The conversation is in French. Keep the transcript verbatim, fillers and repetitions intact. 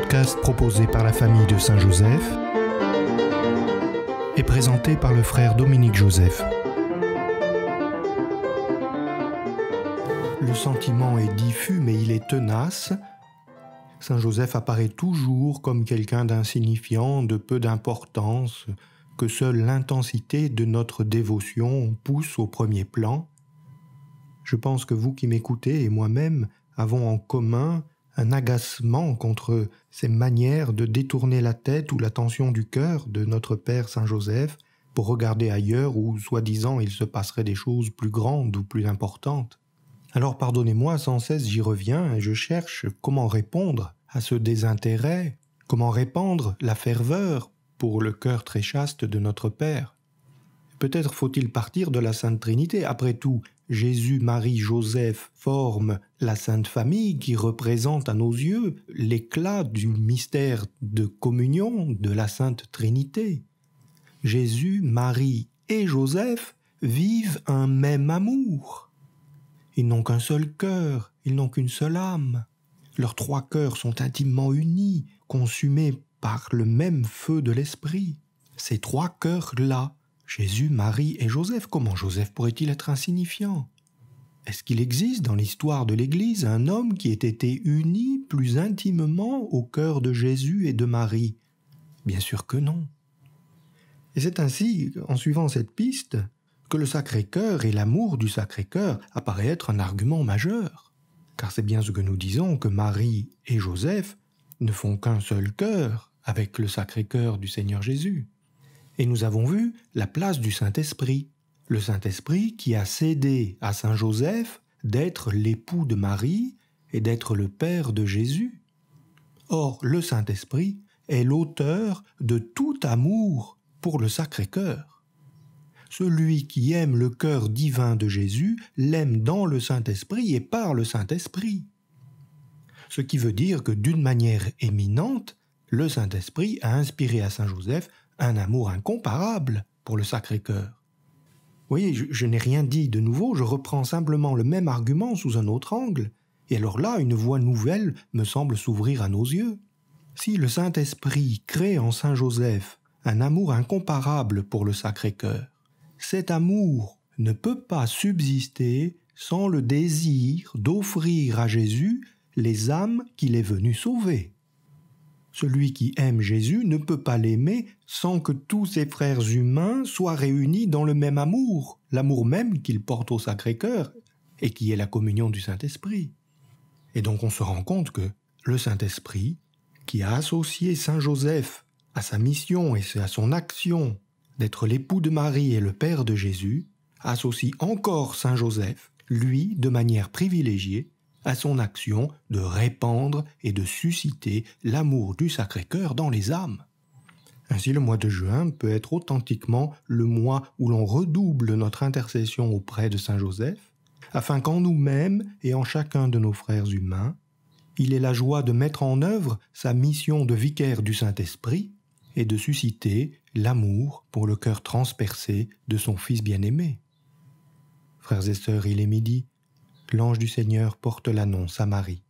podcast proposé par la famille de Saint Joseph et présenté par le frère Dominique Joseph. Le sentiment est diffus, mais il est tenace. Saint Joseph apparaît toujours comme quelqu'un d'insignifiant, de peu d'importance, que seule l'intensité de notre dévotion pousse au premier plan. Je pense que vous qui m'écoutez et moi-même avons en commun un agacement contre ces manières de détourner la tête ou l'attention du cœur de notre Père Saint Joseph pour regarder ailleurs où, soi-disant, il se passerait des choses plus grandes ou plus importantes. Alors pardonnez-moi, sans cesse j'y reviens et je cherche comment répondre à ce désintérêt, comment répandre la ferveur pour le cœur très chaste de notre Père. Peut-être faut-il partir de la Sainte Trinité. Après tout, Jésus, Marie, Joseph forment la Sainte Famille qui représente à nos yeux l'éclat du mystère de communion de la Sainte Trinité. Jésus, Marie et Joseph vivent un même amour. Ils n'ont qu'un seul cœur, ils n'ont qu'une seule âme. Leurs trois cœurs sont intimement unis, consumés par le même feu de l'esprit. Ces trois cœurs-là, Jésus, Marie et Joseph, comment Joseph pourrait-il être insignifiant? Est-ce qu'il existe dans l'histoire de l'Église un homme qui ait été uni plus intimement au cœur de Jésus et de Marie? Bien sûr que non. Et c'est ainsi, en suivant cette piste, que le Sacré-Cœur et l'amour du Sacré-Cœur apparaît être un argument majeur. Car c'est bien ce que nous disons, que Marie et Joseph ne font qu'un seul cœur avec le Sacré-Cœur du Seigneur Jésus. Et nous avons vu la place du Saint-Esprit. Le Saint-Esprit qui a cédé à Saint Joseph d'être l'époux de Marie et d'être le Père de Jésus. Or, le Saint-Esprit est l'auteur de tout amour pour le Sacré-Cœur. Celui qui aime le cœur divin de Jésus l'aime dans le Saint-Esprit et par le Saint-Esprit. Ce qui veut dire que d'une manière éminente, le Saint-Esprit a inspiré à Saint Joseph un amour incomparable pour le Sacré-Cœur. Vous voyez, je, je n'ai rien dit de nouveau, je reprends simplement le même argument sous un autre angle. Et alors là, une voie nouvelle me semble s'ouvrir à nos yeux. Si le Saint-Esprit crée en Saint Joseph un amour incomparable pour le Sacré-Cœur, cet amour ne peut pas subsister sans le désir d'offrir à Jésus les âmes qu'il est venu sauver. Celui qui aime Jésus ne peut pas l'aimer sans que tous ses frères humains soient réunis dans le même amour, l'amour même qu'il porte au Sacré-Cœur et qui est la communion du Saint-Esprit. Et donc on se rend compte que le Saint-Esprit, qui a associé Saint Joseph à sa mission et à son action d'être l'époux de Marie et le Père de Jésus, associe encore Saint Joseph, lui, de manière privilégiée, à son action de répandre et de susciter l'amour du Sacré-Cœur dans les âmes. Ainsi, le mois de juin peut être authentiquement le mois où l'on redouble notre intercession auprès de Saint Joseph, afin qu'en nous-mêmes et en chacun de nos frères humains, il ait la joie de mettre en œuvre sa mission de vicaire du Saint-Esprit et de susciter l'amour pour le cœur transpercé de son Fils bien-aimé. Frères et sœurs, il est midi. L'ange du Seigneur porte l'annonce à Marie.